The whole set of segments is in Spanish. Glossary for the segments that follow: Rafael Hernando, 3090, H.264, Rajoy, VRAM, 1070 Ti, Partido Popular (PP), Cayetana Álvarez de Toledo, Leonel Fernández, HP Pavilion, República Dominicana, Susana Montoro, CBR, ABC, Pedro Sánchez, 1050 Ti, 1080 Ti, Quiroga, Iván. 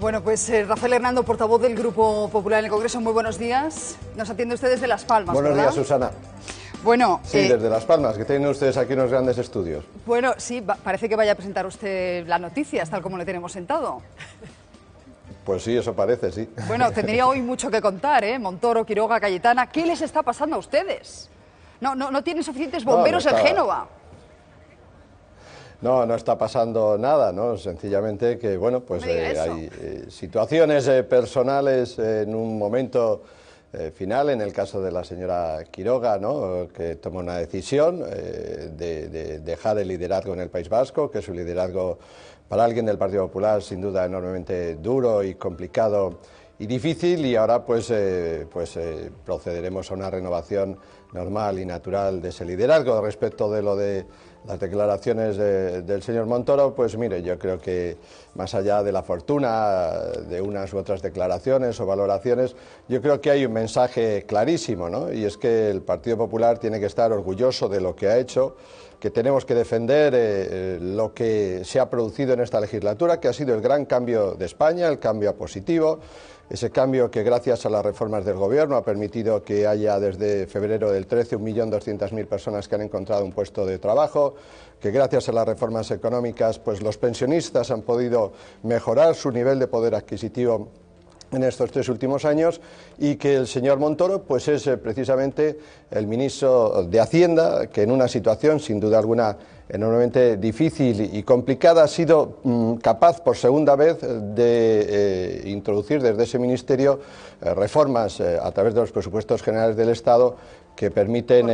Bueno, pues Rafael Hernando, portavoz del Grupo Popular en el Congreso, muy buenos días. Nos atiende usted desde Las Palmas, ¿verdad? Buenos días, Susana. Bueno, sí, desde Las Palmas, que tienen ustedes aquí unos grandes estudios. Bueno, sí, parece que vaya a presentar usted las noticias, tal como le tenemos sentado. Pues sí, eso parece, sí. Bueno, tendría hoy mucho que contar, ¿eh? Montoro, Quiroga, Cayetana, ¿qué les está pasando a ustedes? No tienen suficientes bomberos en Génova. No está pasando nada, ¿no? Sencillamente que, bueno, pues hay situaciones personales en un momento final, en el caso de la señora Quiroga, ¿no?, que tomó una decisión de dejar el liderazgo en el País Vasco, que es un liderazgo para alguien del Partido Popular sin duda enormemente duro y complicado y difícil, y ahora pues procederemos a una renovación normal y natural de ese liderazgo. Respecto de lo de las declaraciones del señor Montoro, pues mire, yo creo que más allá de la fortuna de unas u otras declaraciones o valoraciones, yo creo que hay un mensaje clarísimo, ¿no? Y es que el Partido Popular tiene que estar orgulloso de lo que ha hecho, que tenemos que defender lo que se ha producido en esta legislatura, que ha sido el gran cambio de España, el cambio positivo, ese cambio que gracias a las reformas del Gobierno ha permitido que haya desde febrero del 13 1.200.000 personas que han encontrado un puesto de trabajo, que gracias a las reformas económicas pues los pensionistas han podido mejorar su nivel de poder adquisitivo en estos tres últimos años, y que el señor Montoro pues es precisamente el ministro de Hacienda que en una situación sin duda alguna enormemente difícil y complicada ha sido capaz por segunda vez de introducir desde ese ministerio reformas a través de los presupuestos generales del Estado que permiten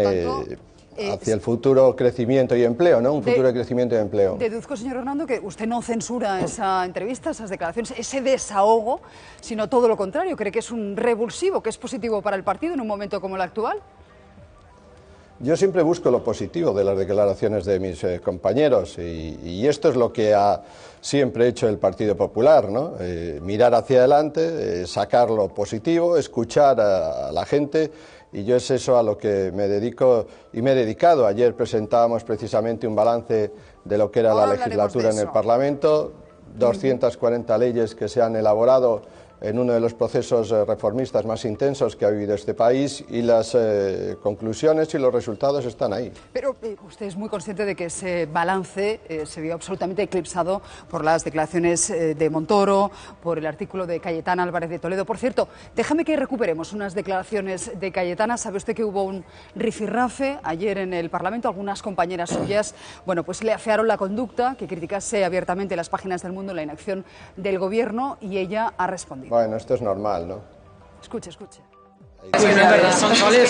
hacia el futuro crecimiento y empleo, ¿no? Un futuro de crecimiento y empleo. Deduzco, señor Hernando, que usted no censura esa entrevista, esas declaraciones, ese desahogo, sino todo lo contrario. ¿Cree que es un revulsivo, que es positivo para el partido en un momento como el actual? Yo siempre busco lo positivo de las declaraciones de mis compañeros y esto es lo que ha siempre hecho el Partido Popular, ¿no? Mirar hacia adelante, sacar lo positivo, escuchar a la gente. Y yo es eso a lo que me dedico y me he dedicado. Ayer presentábamos precisamente un balance de lo que era la legislatura en el Parlamento, 240 leyes que se han elaborado en uno de los procesos reformistas más intensos que ha vivido este país, y las conclusiones y los resultados están ahí. Pero usted es muy consciente de que ese balance se vio absolutamente eclipsado por las declaraciones de Montoro, por el artículo de Cayetana Álvarez de Toledo. Por cierto, déjame que recuperemos unas declaraciones de Cayetana. Sabe usted que hubo un rifirrafe ayer en el Parlamento. Algunas compañeras suyas, bueno, pues le afearon la conducta, que criticase abiertamente las páginas del Mundo la inacción del Gobierno, y ella ha respondido. Bueno, esto es normal, ¿no? Escuche, escuche. Bueno, es verdad,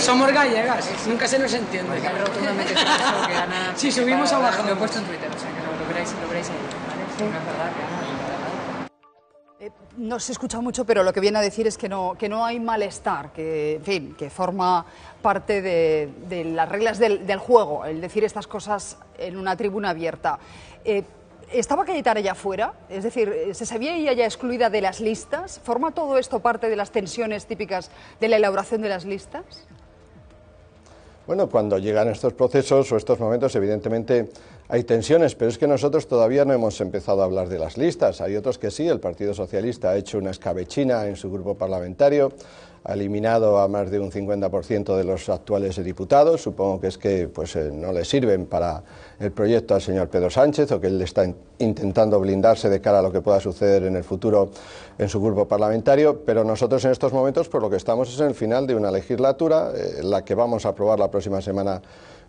somos gallegas, nunca se nos entiende. Porque habrá totalmente que Ana... Sí, subimos o bajamos. Lo he puesto en Twitter, o sea que lo veréis ahí, ¿vale? Sí. No es verdad que Ana... No se escucha mucho, pero lo que viene a decir es que no hay malestar, que, en fin, que forma parte de las reglas del juego, el decir estas cosas en una tribuna abierta. ¿Estaba Cayetana ya fuera? Es decir, ¿se sabía ella ya excluida de las listas? ¿Forma todo esto parte de las tensiones típicas de la elaboración de las listas? Bueno, cuando llegan estos procesos o estos momentos, evidentemente hay tensiones, pero es que nosotros todavía no hemos empezado a hablar de las listas. Hay otros que sí, el Partido Socialista ha hecho una escabechina en su grupo parlamentario, ha eliminado a más de un 50% de los actuales diputados. Supongo que es que pues, no le sirven para el proyecto al señor Pedro Sánchez, o que él está intentando blindarse de cara a lo que pueda suceder en el futuro en su grupo parlamentario. Pero nosotros en estos momentos por lo que estamos es en el final de una legislatura en la que vamos a aprobar la próxima semana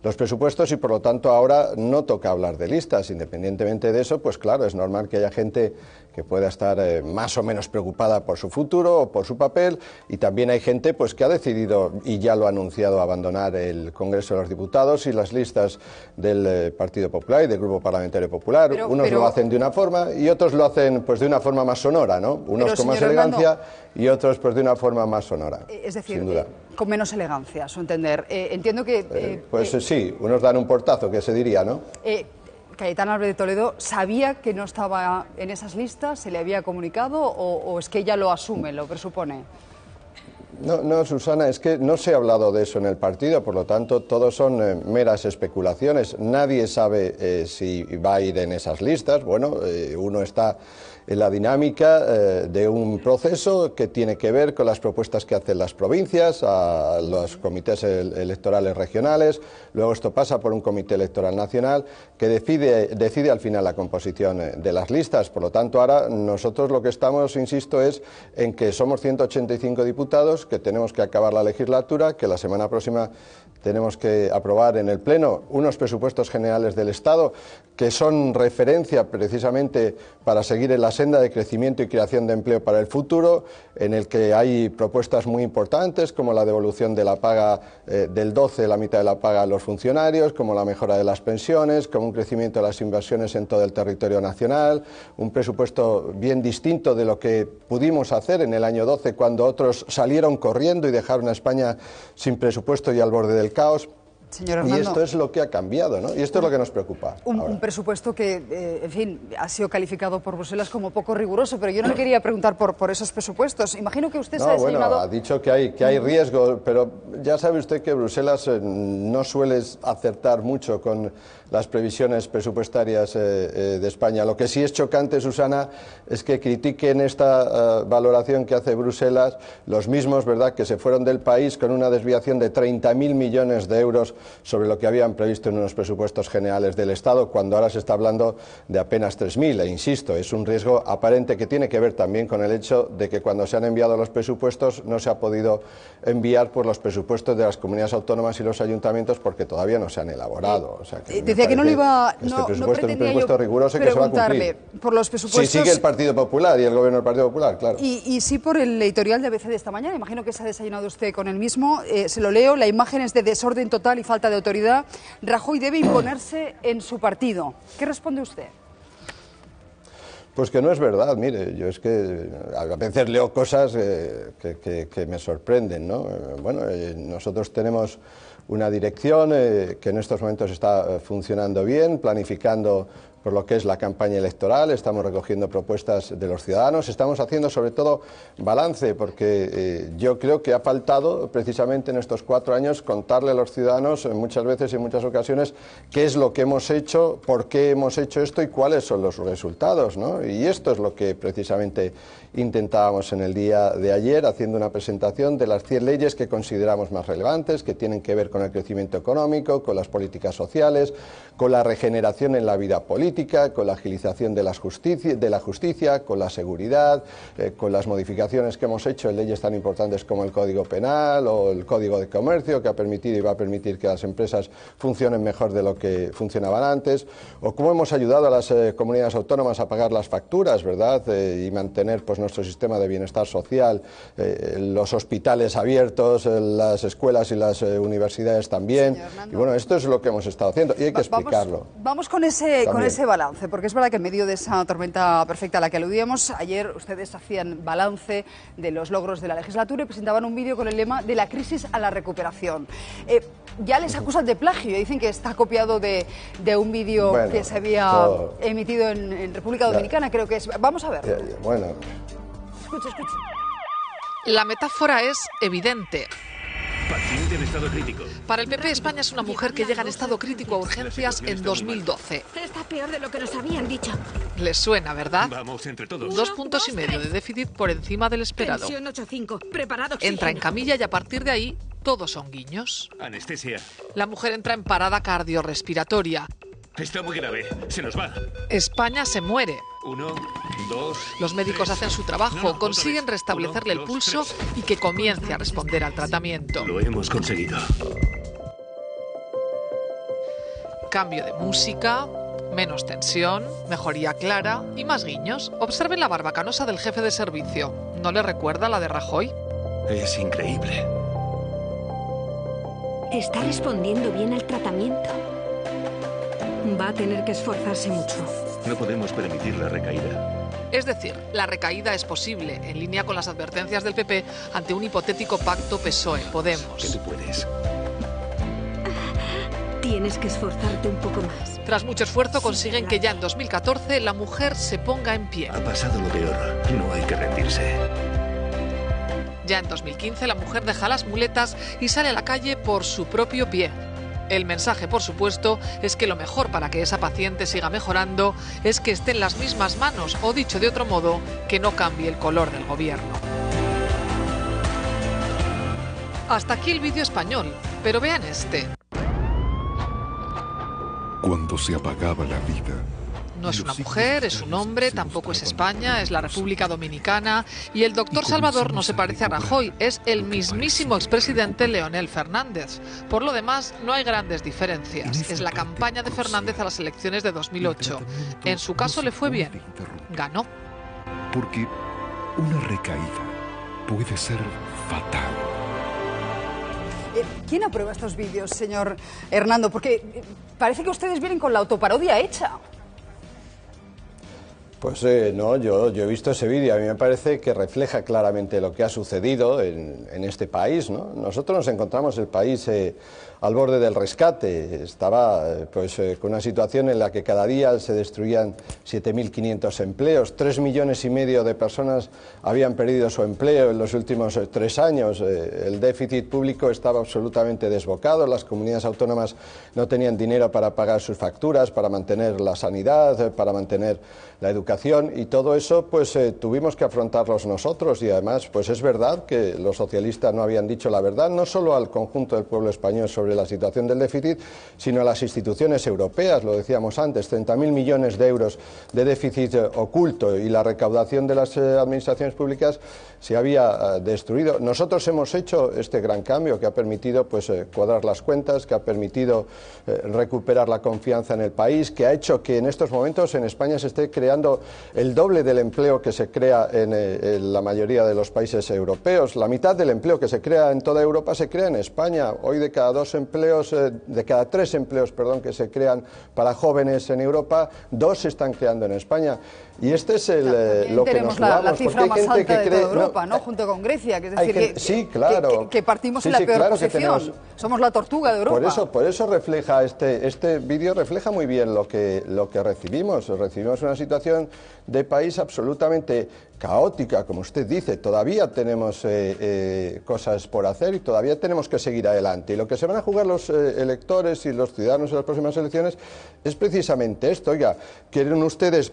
los presupuestos, y por lo tanto ahora no toca hablar de listas. Independientemente de eso, pues claro, es normal que haya gente que pueda estar más o menos preocupada por su futuro o por su papel, y también hay gente pues que ha decidido, y ya lo ha anunciado, abandonar el Congreso de los Diputados y las listas del Partido Popular y del Grupo Parlamentario Popular. Unos lo hacen de una forma y otros lo hacen pues de una forma más sonora, ¿no? Unos con más elegancia y otros pues de una forma más sonora. Es decir, sin duda. Con menos elegancia, a su entender. Entiendo que... sí, unos dan un portazo, que se diría, ¿no? Cayetana Álvarez de Toledo sabía que no estaba en esas listas, se le había comunicado, o es que ella lo asume, lo presupone. No, Susana, es que no se ha hablado de eso en el partido, por lo tanto, todo son meras especulaciones. Nadie sabe si va a ir en esas listas. Bueno, uno está la dinámica de un proceso que tiene que ver con las propuestas que hacen las provincias, a los comités electorales regionales. Luego esto pasa por un comité electoral nacional que decide al final la composición de las listas. Por lo tanto, ahora nosotros lo que estamos, insisto, es en que somos 185 diputados, que tenemos que acabar la legislatura, que la semana próxima tenemos que aprobar en el Pleno unos presupuestos generales del Estado que son referencia precisamente para seguir en la senda de crecimiento y creación de empleo para el futuro, en el que hay propuestas muy importantes como la devolución de la paga del 12, la mitad de la paga a los funcionarios, como la mejora de las pensiones, como un crecimiento de las inversiones en todo el territorio nacional, un presupuesto bien distinto de lo que pudimos hacer en el año 12 cuando otros salieron corriendo y dejaron a España sin presupuesto y al borde del caos. Señor Hernando, y esto es lo que ha cambiado, ¿no? Y esto es lo que nos preocupa. Un presupuesto que, en fin, ha sido calificado por Bruselas como poco riguroso, pero yo no le quería preguntar por esos presupuestos. Imagino que usted se ha desayunado... Bueno, ha dicho que hay riesgo, pero ya sabe usted que Bruselas no suele acertar mucho con las previsiones presupuestarias de España. Lo que sí es chocante, Susana, es que critiquen esta valoración que hace Bruselas los mismos, ¿verdad?, que se fueron del país con una desviación de 30.000 millones de euros sobre lo que habían previsto en unos presupuestos generales del Estado, cuando ahora se está hablando de apenas 3.000, e insisto, es un riesgo aparente que tiene que ver también con el hecho de que cuando se han enviado los presupuestos no se ha podido enviar por los presupuestos de las comunidades autónomas y los ayuntamientos porque todavía no se han elaborado. O sea, que decía que no lo iba... Este presupuesto es un presupuesto riguroso que se va a cumplir. Por los presupuestos... Si sigue el Partido Popular y el Gobierno del Partido Popular, claro. Y sí, por el editorial de ABC de esta mañana, imagino que se ha desayunado usted con el mismo, se lo leo, la imagen es de desorden total y falta de autoridad, Rajoy debe imponerse en su partido. ¿Qué responde usted? Pues que no es verdad, mire, yo es que a veces leo cosas que me sorprenden, ¿no? Bueno, nosotros tenemos una dirección que en estos momentos está funcionando bien, planificando por lo que es la campaña electoral, estamos recogiendo propuestas de los ciudadanos, estamos haciendo sobre todo balance, porque yo creo que ha faltado precisamente en estos 4 años contarle a los ciudadanos muchas veces y en muchas ocasiones qué es lo que hemos hecho, por qué hemos hecho esto y cuáles son los resultados, ¿no? Y esto es lo que precisamente intentábamos en el día de ayer, haciendo una presentación de las 100 leyes que consideramos más relevantes, que tienen que ver con el crecimiento económico, con las políticas sociales, con la regeneración en la vida política, con la agilización de la justicia, con la seguridad, con las modificaciones que hemos hecho en leyes tan importantes como el Código Penal o el Código de Comercio, que ha permitido y va a permitir que las empresas funcionen mejor de lo que funcionaban antes, o cómo hemos ayudado a las comunidades autónomas a pagar las facturas, ¿verdad?, y mantener pues nuestro sistema de bienestar social, los hospitales abiertos, las escuelas y las universidades también. Y bueno, esto es lo que hemos estado haciendo y hay que explicarlo. Vamos con ese balance, porque es verdad que en medio de esa tormenta perfecta a la que aludíamos, ayer ustedes hacían balance de los logros de la legislatura y presentaban un vídeo con el lema de la crisis a la recuperación. Ya les acusan de plagio y dicen que está copiado de un vídeo que se había emitido en República Dominicana, creo que es. Vamos a ver. Escuche. La metáfora es evidente. Paciente en estado crítico. Para el PP, España es una mujer que llega en estado crítico a urgencias en 2012. Está peor de lo que nos habían dicho. Les suena, ¿verdad? Vamos entre todos. 2,5 puntos de déficit por encima del esperado. Tensión 8,5. Preparado. Entra en camilla y a partir de ahí todos son guiños. Anestesia. La mujer entra en parada cardiorrespiratoria. Está muy grave. Se nos va. España se muere. 1, 2. Los médicos hacen su trabajo, consiguen restablecerle el pulso y que comience a responder al tratamiento. Lo hemos conseguido. Cambio de música, menos tensión, mejoría clara y más guiños. Observen la barbacanosa del jefe de servicio. ¿No le recuerda la de Rajoy? Es increíble. Está respondiendo bien al tratamiento. Va a tener que esforzarse mucho. No podemos permitir la recaída. Es decir, la recaída es posible, en línea con las advertencias del PP ante un hipotético pacto PSOE-Podemos. Que tú puedes. Tienes que esforzarte un poco más. Tras mucho esfuerzo consiguen que ya en 2014 la mujer se ponga en pie. Ha pasado lo peor, no hay que rendirse. Ya en 2015 la mujer deja las muletas y sale a la calle por su propio pie. El mensaje, por supuesto, es que lo mejor para que esa paciente siga mejorando es que esté en las mismas manos, o dicho de otro modo, que no cambie el color del gobierno. Hasta aquí el vídeo español, pero vean este. Cuando se apagaba la vida. No es una mujer, es un hombre, tampoco es España, es la República Dominicana, y el doctor Salvador no se parece a Rajoy, es el mismísimo expresidente Leonel Fernández. Por lo demás, no hay grandes diferencias. Es la campaña de Fernández a las elecciones de 2008. En su caso le fue bien, ganó. Porque una recaída puede ser fatal. ¿Quién aprueba estos vídeos, señor Hernando? Porque parece que ustedes vienen con la autoparodia hecha. Pues no, yo he visto ese vídeo. A mí me parece que refleja claramente lo que ha sucedido en este país, ¿no? Nosotros nos encontramos el país al borde del rescate. Estaba con una situación en la que cada día se destruían 7.500 empleos. 3,5 millones de personas habían perdido su empleo en los últimos 3 años. El déficit público estaba absolutamente desbocado. Las comunidades autónomas no tenían dinero para pagar sus facturas, para mantener la sanidad, para mantener la educación. Y todo eso tuvimos que afrontarlos nosotros, y además es verdad que los socialistas no habían dicho la verdad, no solo al conjunto del pueblo español sobre la situación del déficit, sino a las instituciones europeas. Lo decíamos antes, 30.000 millones de euros de déficit oculto, y la recaudación de las administraciones públicas se había destruido. Nosotros hemos hecho este gran cambio que ha permitido cuadrar las cuentas, que ha permitido recuperar la confianza en el país, que ha hecho que en estos momentos en España se esté creando el doble del empleo que se crea en la mayoría de los países europeos. La mitad del empleo que se crea en toda Europa se crea en España. Hoy de cada tres empleos, perdón, que se crean para jóvenes en Europa, 2 se están creando en España. Y este es lo que nos jugamos. La cifra más alta de toda Europa, ¿no? Junto con Grecia, que es decir, que partimos en la peor posición. Somos la tortuga de Europa. Por eso refleja este vídeo, refleja muy bien lo que recibimos. Recibimos una situación de país absolutamente caótica, como usted dice. Todavía tenemos cosas por hacer y todavía tenemos que seguir adelante. Y lo que se van a jugar los electores y los ciudadanos en las próximas elecciones es precisamente esto. Oiga, ¿quieren ustedes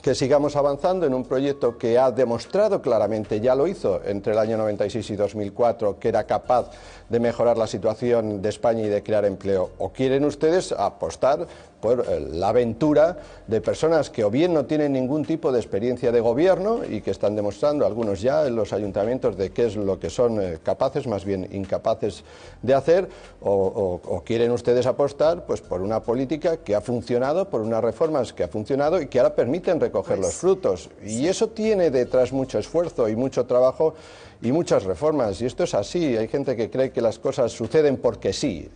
que sigamos avanzando en un proyecto que ha demostrado claramente, ya lo hizo entre el año 96 y 2004, que era capaz de mejorar la situación de España y de crear empleo? ¿O quieren ustedes apostar por la aventura de personas que o bien no tienen ningún tipo de experiencia de gobierno y que están demostrando, algunos ya en los ayuntamientos, de qué es lo que son capaces, más bien incapaces de hacer, o quieren ustedes apostar por una política que ha funcionado, por unas reformas que ha funcionado y que ahora permiten recoger los frutos? Y eso tiene detrás mucho esfuerzo y mucho trabajo y muchas reformas, y esto es así. Hay gente que cree que las cosas suceden porque sí.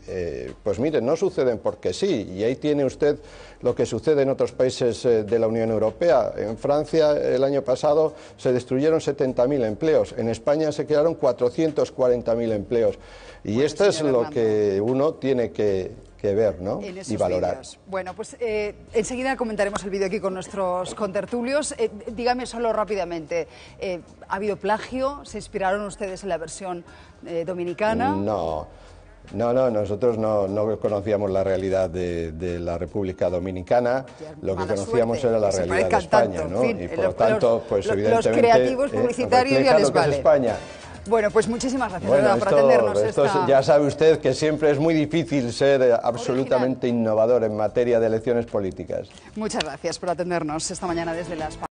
Pues miren, no suceden porque sí, y ahí tiene usted lo que sucede en otros países de la Unión Europea. En Francia el año pasado se destruyeron 70.000 empleos, en España se crearon 440.000 empleos, y esto es lo que uno tiene que ver, ¿no? Y valorar. Videos. Bueno, enseguida comentaremos el vídeo aquí con nuestros contertulios. Dígame solo rápidamente, ¿ha habido plagio? ¿Se inspiraron ustedes en la versión dominicana? No, nosotros no conocíamos la realidad de la República Dominicana. Lo que conocíamos era la realidad de España, ¿no? Y por tanto, evidentemente, los creativos publicitarios ya les vale. Bueno, pues muchísimas gracias por atendernos. Ya sabe usted que siempre es muy difícil ser absolutamente innovador en materia de elecciones políticas. Muchas gracias por atendernos esta mañana desde Las Palmas.